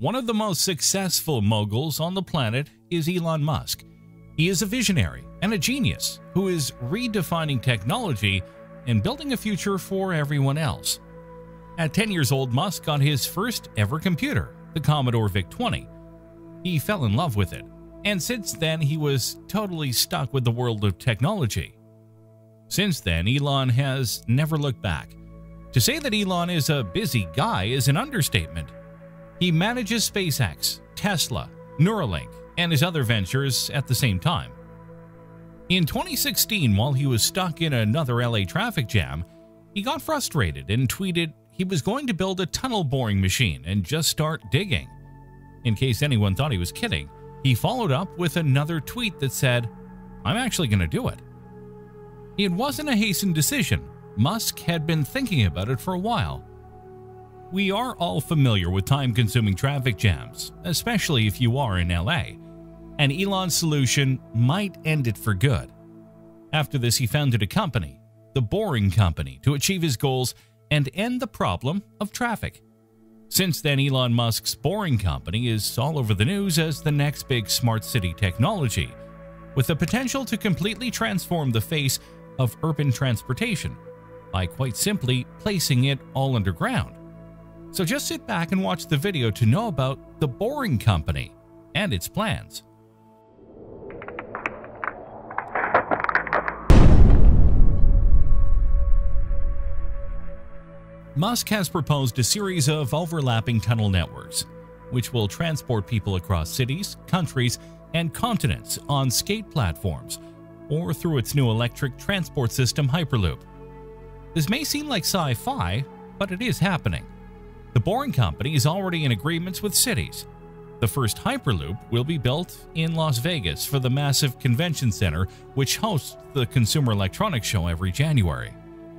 One of the most successful moguls on the planet is Elon Musk. He is a visionary and a genius who is redefining technology and building a future for everyone else. At 10 years old, Musk got his first ever computer, the Commodore VIC-20. He fell in love with it, and since then he was totally stuck with the world of technology. Since then, Elon has never looked back. To say that Elon is a busy guy is an understatement. He manages SpaceX, Tesla, Neuralink, and his other ventures at the same time. In 2016, while he was stuck in another LA traffic jam, he got frustrated and tweeted he was going to build a tunnel boring machine and just start digging. In case anyone thought he was kidding, he followed up with another tweet that said, "I'm actually going to do it." It wasn't a hasty decision. Musk had been thinking about it for a while. We are all familiar with time-consuming traffic jams, especially if you are in LA, and Elon's solution might end it for good. After this, he founded a company, the Boring Company, to achieve his goals and end the problem of traffic. Since then, Elon Musk's Boring Company is all over the news as the next big smart city technology, with the potential to completely transform the face of urban transportation by quite simply placing it all underground. So just sit back and watch the video to know about the Boring Company and its plans. Musk has proposed a series of overlapping tunnel networks, which will transport people across cities, countries, and continents on skate platforms or through its new electric transport system, Hyperloop. This may seem like sci-fi, but it is happening. The Boring Company is already in agreements with cities. The first Hyperloop will be built in Las Vegas for the massive convention center, which hosts the Consumer Electronics Show every January.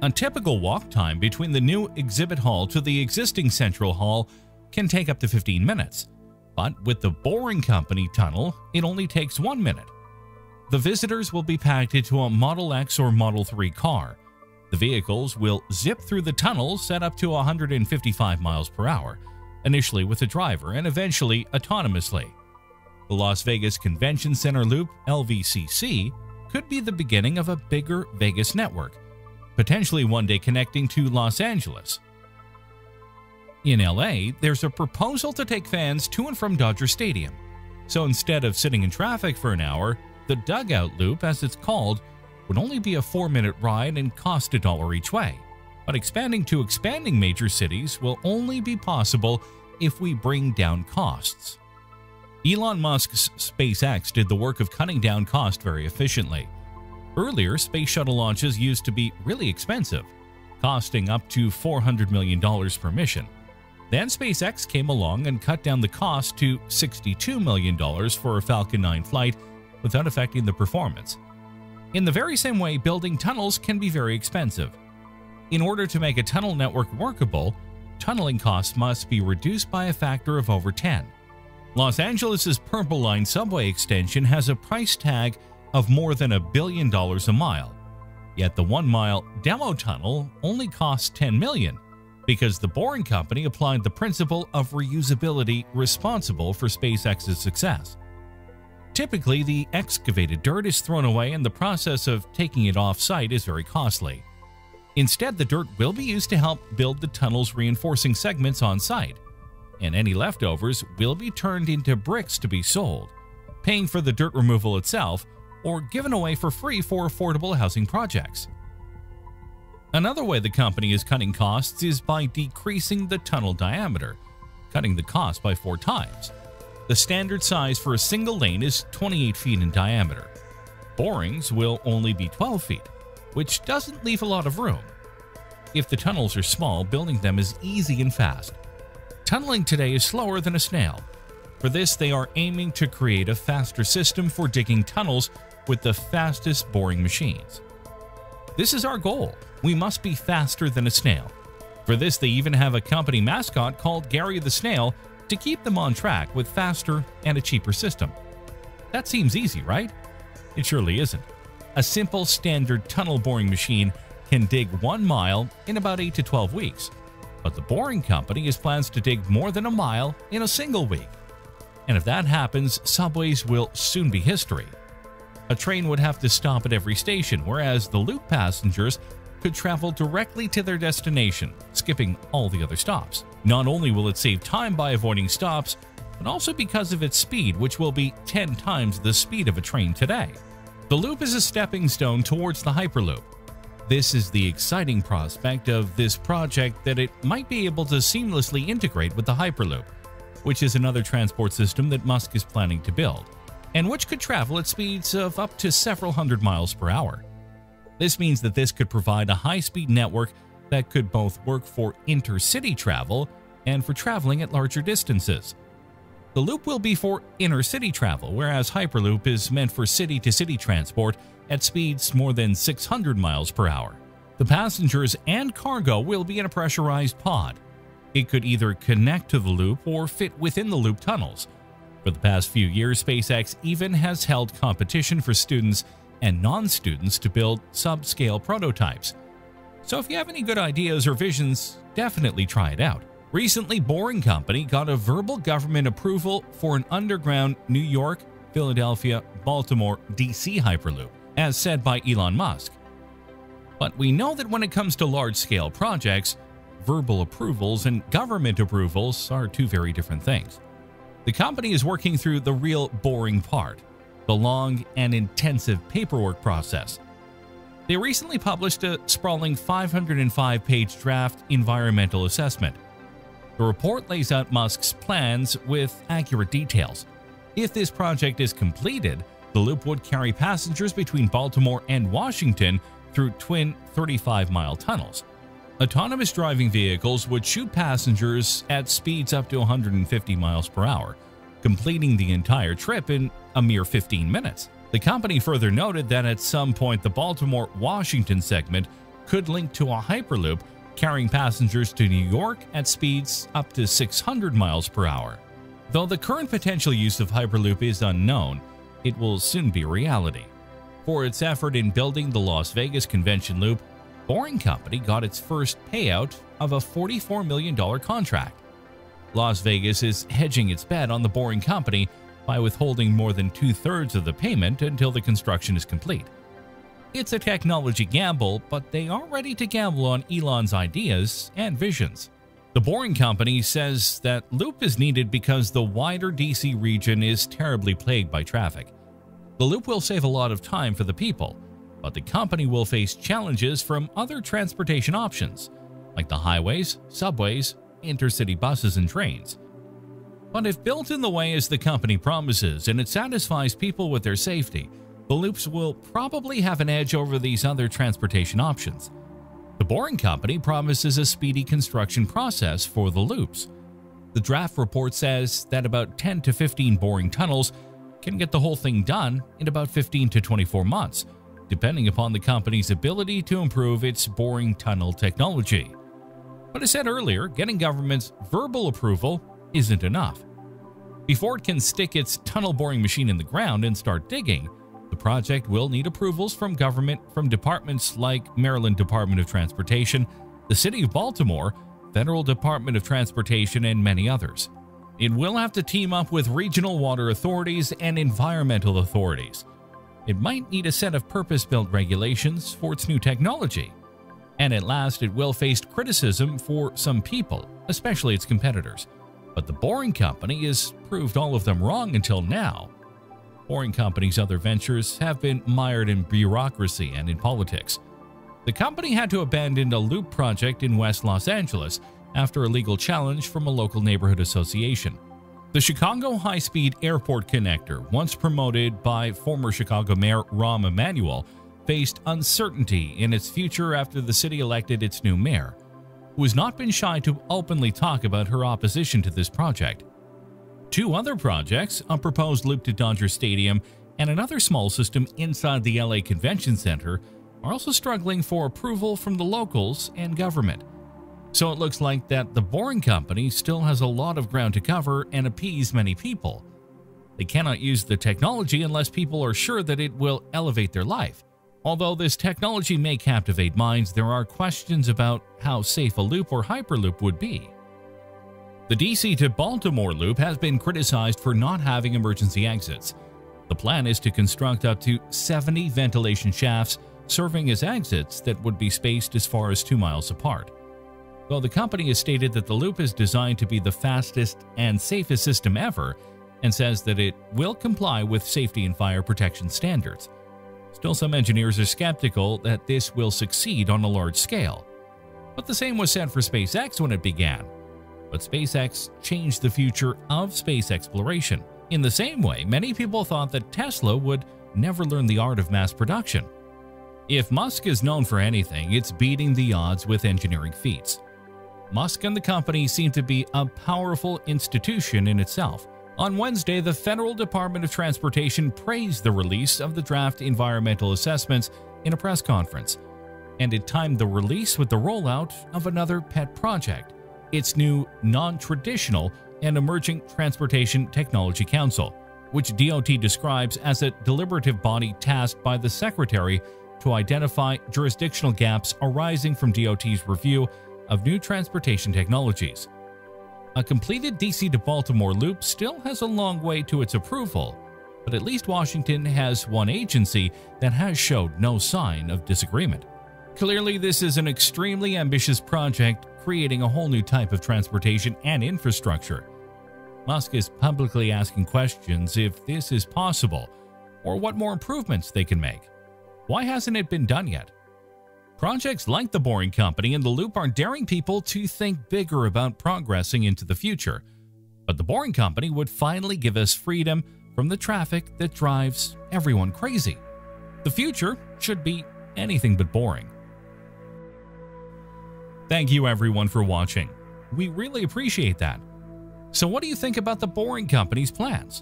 A typical walk time between the new exhibit hall to the existing central hall can take up to 15 minutes. But with the Boring Company tunnel, it only takes 1 minute. The visitors will be packed into a Model X or Model 3 car. The vehicles will zip through the tunnels at up to 155 miles per hour, initially with a driver and eventually autonomously. The Las Vegas Convention Center Loop, LVCC, could be the beginning of a bigger Vegas network, potentially one day connecting to Los Angeles. In LA, there's a proposal to take fans to and from Dodger Stadium. So instead of sitting in traffic for an hour, the Dugout Loop, as it's called, would only be a 4-minute ride and cost $1 each way. But expanding to major cities will only be possible if we bring down costs. Elon Musk's SpaceX did the work of cutting down cost very efficiently. Earlier, space shuttle launches used to be really expensive, costing up to $400 million per mission. Then SpaceX came along and cut down the cost to $62 million for a Falcon 9 flight without affecting the performance. In the very same way, building tunnels can be very expensive. In order to make a tunnel network workable, tunneling costs must be reduced by a factor of over 10. Los Angeles' Purple Line subway extension has a price tag of more than $1 billion a mile. Yet the 1-mile demo tunnel only costs $10 million. Because the Boring Company applied the principle of reusability responsible for SpaceX's success. Typically, the excavated dirt is thrown away and the process of taking it off-site is very costly. Instead, the dirt will be used to help build the tunnel's reinforcing segments on-site, and any leftovers will be turned into bricks to be sold, paying for the dirt removal itself, or given away for free for affordable housing projects. Another way the company is cutting costs is by decreasing the tunnel diameter, cutting the cost by 4 times. The standard size for a single lane is 28 feet in diameter. Borings will only be 12 feet, which doesn't leave a lot of room. If the tunnels are small, building them is easy and fast. Tunneling today is slower than a snail. For this, they are aiming to create a faster system for digging tunnels with the fastest boring machines. This is our goal. We must be faster than a snail. For this, they even have a company mascot called Gary the Snail to keep them on track with faster and a cheaper system. That seems easy, right? It surely isn't. A simple standard tunnel boring machine can dig 1 mile in about 8 to 12 weeks. But the Boring Company has plans to dig more than a mile in a single week. And if that happens, subways will soon be history. A train would have to stop at every station, whereas the Loop passengers could travel directly to their destination, skipping all the other stops. Not only will it save time by avoiding stops, but also because of its speed, which will be 10 times the speed of a train today. The Loop is a stepping stone towards the Hyperloop. This is the exciting prospect of this project, that it might be able to seamlessly integrate with the Hyperloop, which is another transport system that Musk is planning to build, and which could travel at speeds of up to several hundred miles per hour. This means that this could provide a high-speed network that could both work for intercity travel and for traveling at larger distances. The Loop will be for inner-city travel, whereas Hyperloop is meant for city-to-city transport at speeds more than 600 miles per hour. The passengers and cargo will be in a pressurized pod. It could either connect to the Loop or fit within the Loop tunnels. For the past few years, SpaceX even has held competition for students and non-students to build subscale prototypes. So if you have any good ideas or visions, definitely try it out. Recently, Boring Company got a verbal government approval for an underground New York, Philadelphia, Baltimore, DC Hyperloop, as said by Elon Musk. But we know that when it comes to large-scale projects, verbal approvals and government approvals are two very different things. The company is working through the real boring part, the long and intensive paperwork process. They recently published a sprawling 505-page draft environmental assessment. The report lays out Musk's plans with accurate details. If this project is completed, the Loop would carry passengers between Baltimore and Washington through twin 35-mile tunnels. Autonomous driving vehicles would shoot passengers at speeds up to 150 miles per hour, completing the entire trip in a mere 15 minutes. The company further noted that at some point the Baltimore-Washington segment could link to a Hyperloop carrying passengers to New York at speeds up to 600 miles per hour. Though the current potential use of Hyperloop is unknown, it will soon be reality. For its effort in building the Las Vegas Convention Loop, Boring Company got its first payout of a $44 million contract. Las Vegas is hedging its bet on the Boring Company by withholding more than two-thirds of the payment until the construction is complete. It's a technology gamble, but they are ready to gamble on Elon's ideas and visions. The Boring Company says that Loop is needed because the wider DC region is terribly plagued by traffic. The Loop will save a lot of time for the people, but the company will face challenges from other transportation options, like the highways, subways, intercity buses, and trains. But if built in the way as the company promises and it satisfies people with their safety, the Loops will probably have an edge over these other transportation options. The Boring Company promises a speedy construction process for the Loops. The draft report says that about 10 to 15 boring tunnels can get the whole thing done in about 15 to 24 months, depending upon the company's ability to improve its boring tunnel technology. But as said earlier, getting government's verbal approval isn't enough. Before it can stick its tunnel boring machine in the ground and start digging, the project will need approvals from government from departments like Maryland Department of Transportation, the City of Baltimore, Federal Department of Transportation, and many others. It will have to team up with regional water authorities and environmental authorities. It might need a set of purpose-built regulations for its new technology. And at last, it will face criticism for some people, especially its competitors. But the Boring Company has proved all of them wrong until now. Boring Company's other ventures have been mired in bureaucracy and in politics. The company had to abandon a Loop project in West Los Angeles after a legal challenge from a local neighborhood association. The Chicago high-speed airport connector, once promoted by former Chicago Mayor Rahm Emanuel, faced uncertainty in its future after the city elected its new mayor, who has not been shy to openly talk about her opposition to this project. Two other projects, a proposed Loop to Dodger Stadium and another small system inside the LA Convention Center, are also struggling for approval from the locals and government. So it looks like that the Boring Company still has a lot of ground to cover and appease many people. They cannot use the technology unless people are sure that it will elevate their life. Although this technology may captivate minds, there are questions about how safe a loop or Hyperloop would be. The DC to Baltimore loop has been criticized for not having emergency exits. The plan is to construct up to 70 ventilation shafts serving as exits that would be spaced as far as 2 miles apart. Though the company has stated that the loop is designed to be the fastest and safest system ever and says that it will comply with safety and fire protection standards. Still, some engineers are skeptical that this will succeed on a large scale. But the same was said for SpaceX when it began. But SpaceX changed the future of space exploration. In the same way, many people thought that Tesla would never learn the art of mass production. If Musk is known for anything, it's beating the odds with engineering feats. Musk and the company seem to be a powerful institution in itself. On Wednesday, the Federal Department of Transportation praised the release of the draft environmental assessments in a press conference, and it timed the release with the rollout of another pet project, its new non-traditional and Emerging Transportation Technology Council, which DOT describes as a deliberative body tasked by the Secretary to identify jurisdictional gaps arising from DOT's review of new transportation technologies. A completed DC to Baltimore loop still has a long way to its approval, but at least Washington has one agency that has showed no sign of disagreement. Clearly, this is an extremely ambitious project, creating a whole new type of transportation and infrastructure. Musk is publicly asking questions if this is possible or what more improvements they can make. Why hasn't it been done yet? Projects like the Boring Company and the Loop are daring people to think bigger about progressing into the future. But the Boring Company would finally give us freedom from the traffic that drives everyone crazy. The future should be anything but boring. Thank you everyone for watching. We really appreciate that. So what do you think about the Boring Company's plans?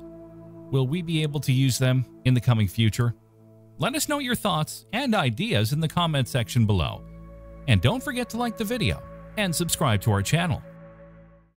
Will we be able to use them in the coming future? Let us know your thoughts and ideas in the comment section below. And don't forget to like the video and subscribe to our channel.